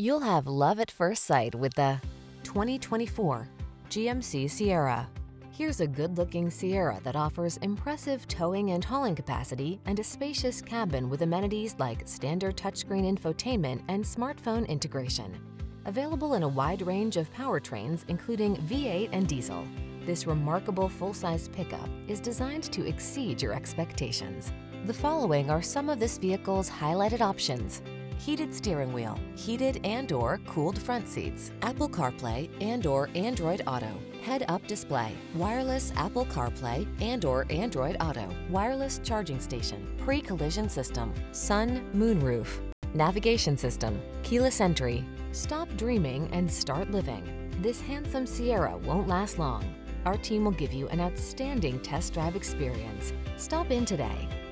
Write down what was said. You'll have love at first sight with the 2024 GMC Sierra. Here's a good-looking Sierra that offers impressive towing and hauling capacity and a spacious cabin with amenities like standard touchscreen infotainment and smartphone integration. Available in a wide range of powertrains, including V8 and diesel, this remarkable full-size pickup is designed to exceed your expectations. The following are some of this vehicle's highlighted options: heated steering wheel, heated and/or cooled front seats, Apple CarPlay and/or Android Auto, head-up display, wireless Apple CarPlay and/or Android Auto, wireless charging station, pre-collision system, sun, moonroof, navigation system, keyless entry. Stop dreaming and start living. This handsome Sierra won't last long. Our team will give you an outstanding test drive experience. Stop in today.